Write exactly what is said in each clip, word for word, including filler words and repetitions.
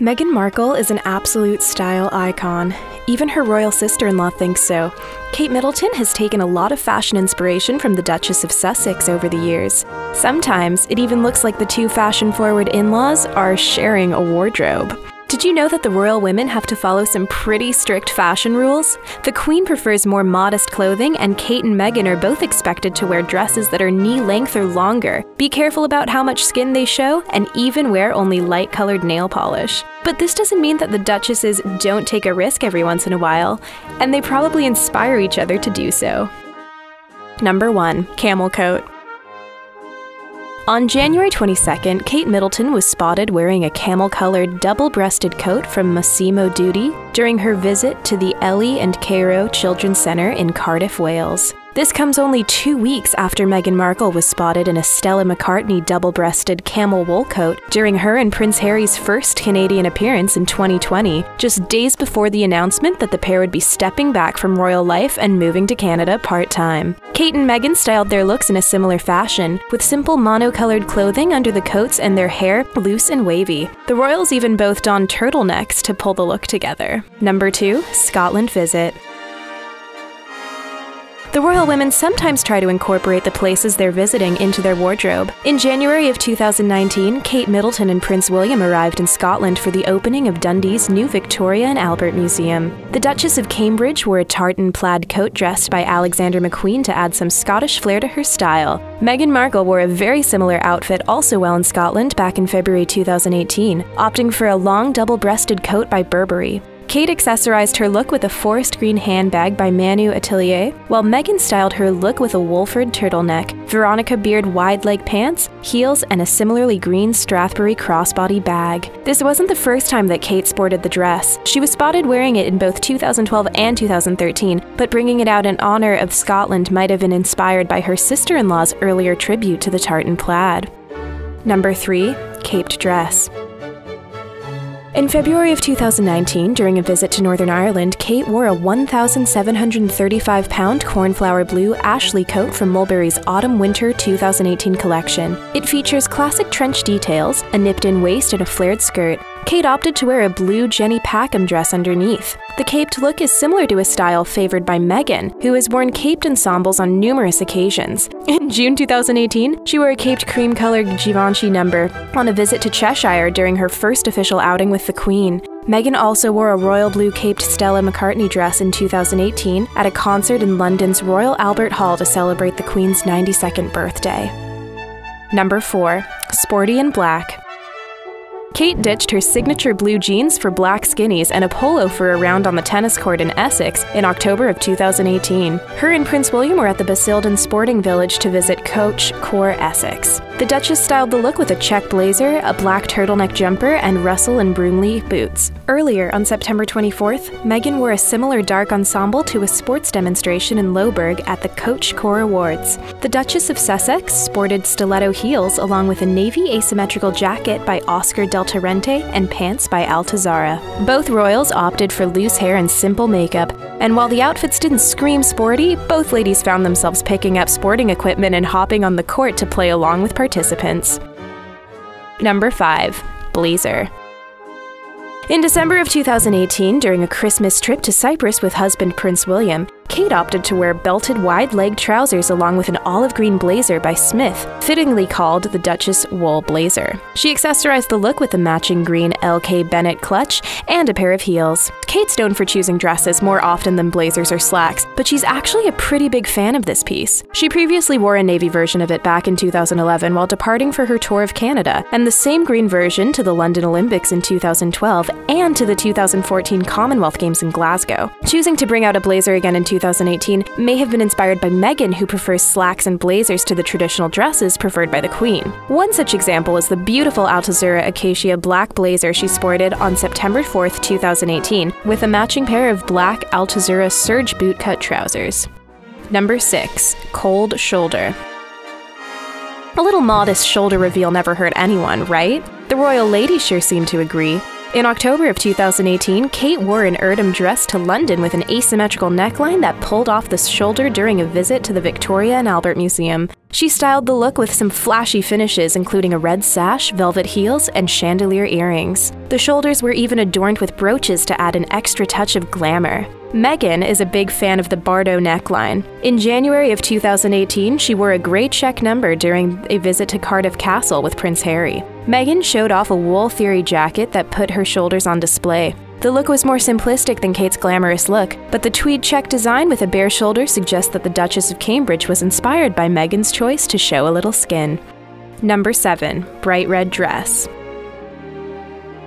Meghan Markle is an absolute style icon. Even her royal sister-in-law thinks so. Kate Middleton has taken a lot of fashion inspiration from the Duchess of Sussex over the years. Sometimes, it even looks like the two fashion-forward in-laws are sharing a wardrobe. Did you know that the royal women have to follow some pretty strict fashion rules? The Queen prefers more modest clothing, and Kate and Meghan are both expected to wear dresses that are knee-length or longer, be careful about how much skin they show, and even wear only light-colored nail polish. But this doesn't mean that the duchesses don't take a risk every once in a while, and they probably inspire each other to do so. Number one. Camel coat. On January twenty-second, Kate Middleton was spotted wearing a camel-colored double-breasted coat from Massimo Dutti during her visit to the Ellie and Cairo Children's Center in Cardiff, Wales. This comes only two weeks after Meghan Markle was spotted in a Stella McCartney double-breasted camel wool coat during her and Prince Harry's first Canadian appearance in twenty twenty, just days before the announcement that the pair would be stepping back from royal life and moving to Canada part-time. Kate and Meghan styled their looks in a similar fashion, with simple monocolored clothing under the coats and their hair loose and wavy. The royals even both donned turtlenecks to pull the look together. Number two. Scotland visit. The royal women sometimes try to incorporate the places they're visiting into their wardrobe. In January of two thousand nineteen, Kate Middleton and Prince William arrived in Scotland for the opening of Dundee's new Victoria and Albert Museum. The Duchess of Cambridge wore a tartan plaid coat dressed by Alexander McQueen to add some Scottish flair to her style. Meghan Markle wore a very similar outfit also while in Scotland back in February two thousand eighteen, opting for a long double-breasted coat by Burberry. Kate accessorized her look with a forest green handbag by Manu Atelier, while Meghan styled her look with a Wolford turtleneck, Veronica Beard wide-leg pants, heels, and a similarly green Strathberry crossbody bag. This wasn't the first time that Kate sported the dress. She was spotted wearing it in both two thousand twelve and two thousand thirteen, but bringing it out in honor of Scotland might have been inspired by her sister-in-law's earlier tribute to the tartan plaid. Number three. Caped dress. In February of two thousand nineteen, during a visit to Northern Ireland, Kate wore a one thousand seven hundred thirty-five pound cornflower blue Ashley coat from Mulberry's Autumn-Winter two thousand eighteen collection. It features classic trench details, a nipped-in waist, and a flared skirt. Kate opted to wear a blue Jenny Packham dress underneath. The caped look is similar to a style favored by Meghan, who has worn caped ensembles on numerous occasions. In June two thousand eighteen, she wore a caped cream-colored Givenchy number on a visit to Cheshire during her first official outing with the Queen. Meghan also wore a royal blue caped Stella McCartney dress in two thousand eighteen at a concert in London's Royal Albert Hall to celebrate the Queen's ninety-second birthday. Number four. Sporty and black. Kate ditched her signature blue jeans for black skinnies and a polo for a round on the tennis court in Essex in October of two thousand eighteen. Her and Prince William were at the Basildon Sporting Village to visit Coach Core, Essex. The Duchess styled the look with a check blazer, a black turtleneck jumper, and Russell and Bromley boots. Earlier, on September twenty-fourth, Meghan wore a similar dark ensemble to a sports demonstration in Loughburg at the Coach Core Awards. The Duchess of Sussex sported stiletto heels along with a navy asymmetrical jacket by Oscar de la Renta Torrente and pants by Altuzara. Both royals opted for loose hair and simple makeup, and while the outfits didn't scream sporty, both ladies found themselves picking up sporting equipment and hopping on the court to play along with participants. Number five. Blazer. In December of two thousand eighteen, during a Christmas trip to Cyprus with husband Prince William, Kate opted to wear belted wide-leg trousers along with an olive-green blazer by Smith, fittingly called the Duchess Wool Blazer. She accessorized the look with a matching green L K Bennett clutch and a pair of heels. Kate's known for choosing dresses more often than blazers or slacks, but she's actually a pretty big fan of this piece. She previously wore a navy version of it back in two thousand eleven while departing for her tour of Canada, and the same green version to the London Olympics in two thousand twelve and to the two thousand fourteen Commonwealth Games in Glasgow. Choosing to bring out a blazer again in two thousand eighteen may have been inspired by Meghan, who prefers slacks and blazers to the traditional dresses preferred by the Queen. One such example is the beautiful Altuzara acacia black blazer she sported on September fourth, two thousand eighteen, with a matching pair of black Altuzara serge bootcut trousers. Number six. Cold shoulder. A little modest shoulder reveal never hurt anyone, right? The royal lady sure seemed to agree. In October of two thousand eighteen, Kate wore an Erdem dress to London with an asymmetrical neckline that pulled off the shoulder during a visit to the Victoria and Albert Museum. She styled the look with some flashy finishes, including a red sash, velvet heels, and chandelier earrings. The shoulders were even adorned with brooches to add an extra touch of glamour. Meghan is a big fan of the Bardo neckline. In January of two thousand eighteen, she wore a grey check number during a visit to Cardiff Castle with Prince Harry. Meghan showed off a wool theory jacket that put her shoulders on display. The look was more simplistic than Kate's glamorous look, but the tweed check design with a bare shoulder suggests that the Duchess of Cambridge was inspired by Meghan's choice to show a little skin. Number seven. Bright red dress.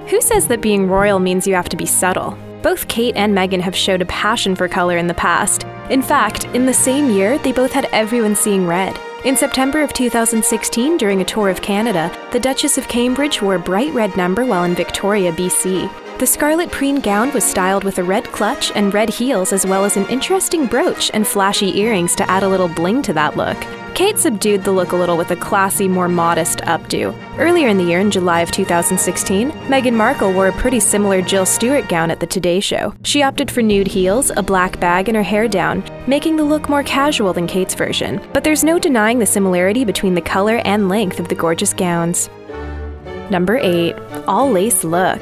Who says that being royal means you have to be subtle? Both Kate and Meghan have showed a passion for color in the past. In fact, in the same year, they both had everyone seeing red. In September of two thousand sixteen, during a tour of Canada, the Duchess of Cambridge wore a bright red number while in Victoria, B C. The scarlet preen gown was styled with a red clutch and red heels, as well as an interesting brooch and flashy earrings to add a little bling to that look. Kate subdued the look a little with a classy, more modest updo. Earlier in the year, in July of two thousand sixteen, Meghan Markle wore a pretty similar Jill Stewart gown at the Today Show. She opted for nude heels, a black bag, and her hair down, making the look more casual than Kate's version. But there's no denying the similarity between the color and length of the gorgeous gowns. Number eight. All-lace look.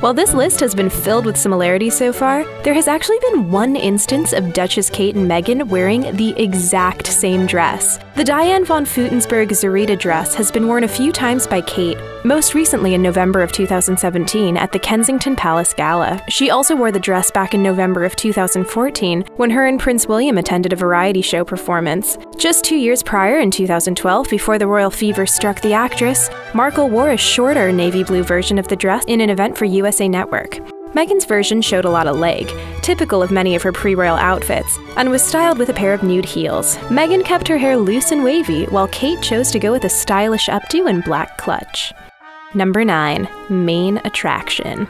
While this list has been filled with similarities so far, there has actually been one instance of Duchess Kate and Meghan wearing the exact same dress. The Diane von Furstenberg Zarita dress has been worn a few times by Kate, most recently in November of two thousand seventeen at the Kensington Palace Gala. She also wore the dress back in November of two thousand fourteen when her and Prince William attended a variety show performance. Just two years prior, in two thousand twelve, before the royal fever struck the actress, Markle wore a shorter navy blue version of the dress in an event for U S A Network. Meghan's version showed a lot of leg, typical of many of her pre-royal outfits, and was styled with a pair of nude heels. Meghan kept her hair loose and wavy, while Kate chose to go with a stylish updo and black clutch. Number nine. Main attraction.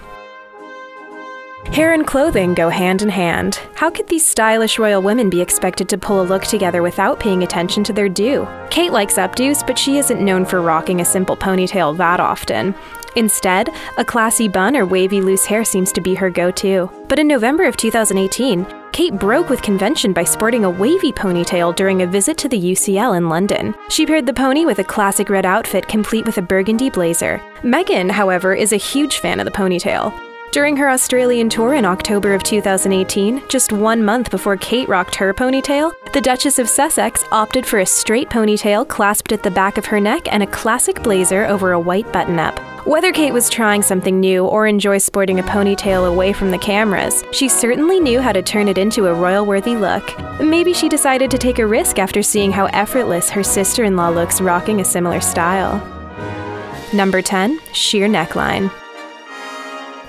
Hair and clothing go hand in hand. How could these stylish royal women be expected to pull a look together without paying attention to their due? Kate likes updos, but she isn't known for rocking a simple ponytail that often. Instead, a classy bun or wavy loose hair seems to be her go-to. But in November of two thousand eighteen, Kate broke with convention by sporting a wavy ponytail during a visit to the U C L in London. She paired the pony with a classic red outfit complete with a burgundy blazer. Meghan, however, is a huge fan of the ponytail. During her Australian tour in October of two thousand eighteen, just one month before Kate rocked her ponytail, the Duchess of Sussex opted for a straight ponytail clasped at the back of her neck and a classic blazer over a white button-up. Whether Kate was trying something new or enjoys sporting a ponytail away from the cameras, she certainly knew how to turn it into a royal-worthy look. Maybe she decided to take a risk after seeing how effortless her sister-in-law looks rocking a similar style. Number ten. Sheer neckline.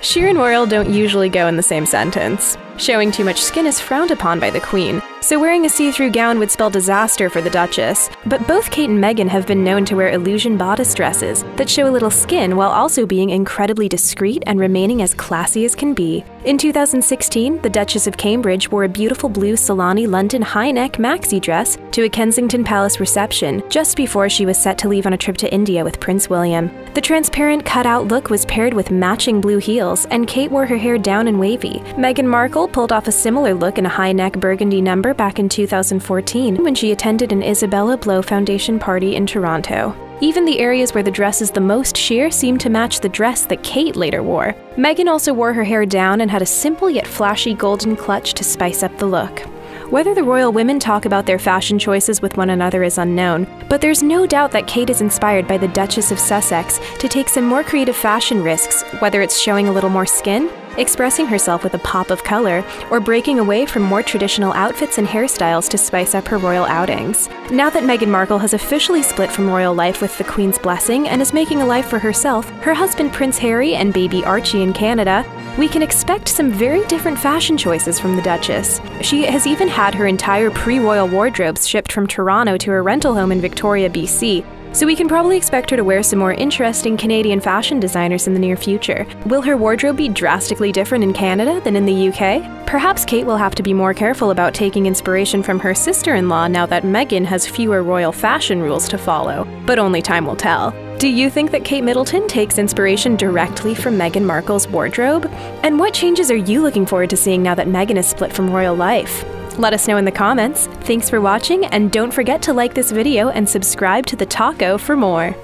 Sheer and royal don't usually go in the same sentence. Showing too much skin is frowned upon by the Queen, so wearing a see-through gown would spell disaster for the Duchess. But both Kate and Meghan have been known to wear illusion bodice dresses that show a little skin while also being incredibly discreet and remaining as classy as can be. In two thousand sixteen, the Duchess of Cambridge wore a beautiful blue Solani London high-neck maxi dress to a Kensington Palace reception just before she was set to leave on a trip to India with Prince William. The transparent cutout look was paired with matching blue heels, and Kate wore her hair down and wavy. Meghan Markle pulled off a similar look in a high-neck burgundy number back in two thousand fourteen when she attended an Isabella Blow Foundation party in Toronto. Even the areas where the dress is the most sheer seemed to match the dress that Kate later wore. Meghan also wore her hair down and had a simple yet flashy golden clutch to spice up the look. Whether the royal women talk about their fashion choices with one another is unknown, but there's no doubt that Kate is inspired by the Duchess of Sussex to take some more creative fashion risks, whether it's showing a little more skin, expressing herself with a pop of color, or breaking away from more traditional outfits and hairstyles to spice up her royal outings. Now that Meghan Markle has officially split from royal life with the Queen's blessing and is making a life for herself, her husband Prince Harry and baby Archie in Canada, we can expect some very different fashion choices from the Duchess. She has even had her entire pre-royal wardrobes shipped from Toronto to her rental home in Victoria, B C, So we can probably expect her to wear some more interesting Canadian fashion designers in the near future. Will her wardrobe be drastically different in Canada than in the U K? Perhaps Kate will have to be more careful about taking inspiration from her sister-in-law now that Meghan has fewer royal fashion rules to follow, but only time will tell. Do you think that Kate Middleton takes inspiration directly from Meghan Markle's wardrobe? And what changes are you looking forward to seeing now that Meghan is split from royal life? Let us know in the comments. Thanks for watching, and don't forget to like this video and subscribe to The Taco for more.